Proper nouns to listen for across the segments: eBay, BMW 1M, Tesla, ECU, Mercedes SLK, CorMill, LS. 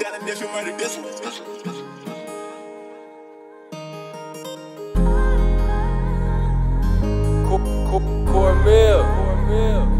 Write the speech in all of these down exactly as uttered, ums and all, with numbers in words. Got a different murder, this one. CorMill, CorMill, CorMill.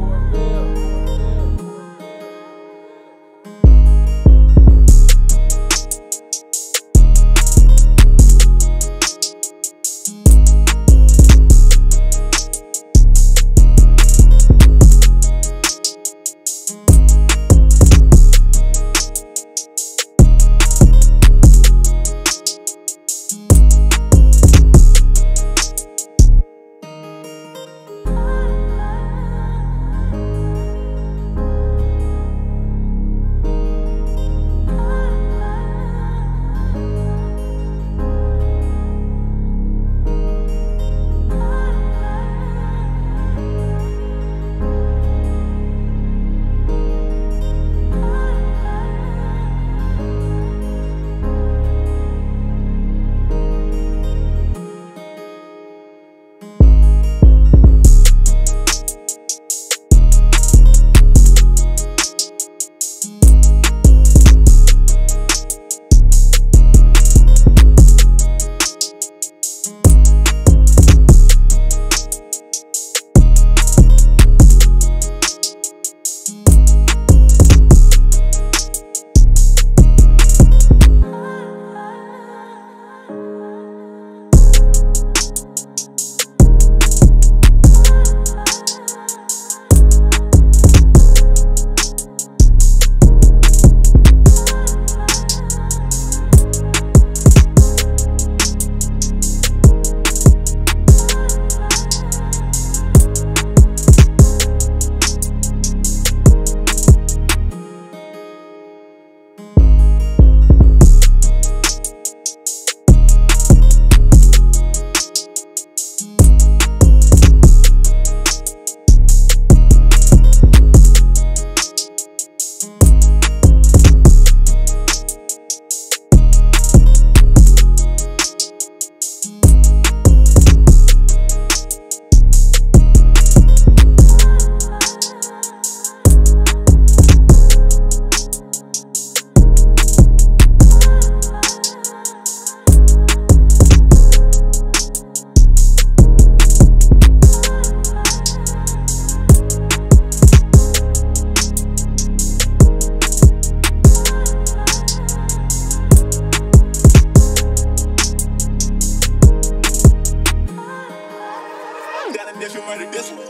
If you murder this one.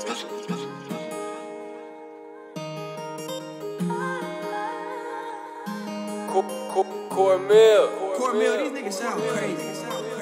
CorMill. CorMill, these niggas sound crazy.